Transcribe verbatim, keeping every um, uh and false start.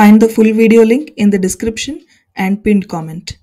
Find the full video link in the description and pinned comment.